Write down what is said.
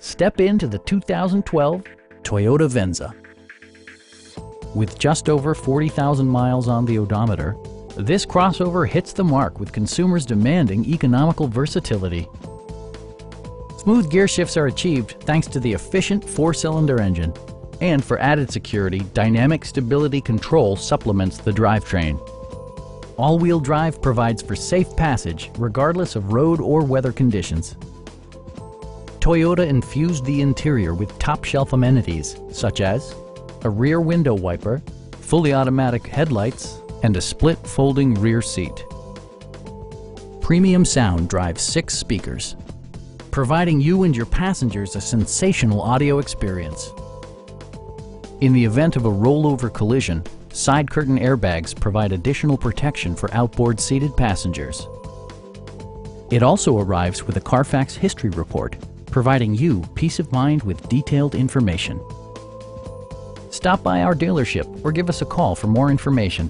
Step into the 2012 Toyota Venza. With just over 40,000 miles on the odometer, this crossover hits the mark with consumers demanding economical versatility. Smooth gear shifts are achieved thanks to the efficient 4-cylinder engine. And for added security, dynamic stability control supplements the drivetrain. All-wheel drive provides for safe passage regardless of road or weather conditions. Toyota infused the interior with top-shelf amenities such as a rear window wiper, fully automatic headlights, and a split folding rear seat. Premium sound drives 6 speakers, providing you and your passengers a sensational audio experience. In the event of a rollover collision, side curtain airbags provide additional protection for outboard seated passengers. It also arrives with a Carfax history report, providing you peace of mind with detailed information. Stop by our dealership or give us a call for more information.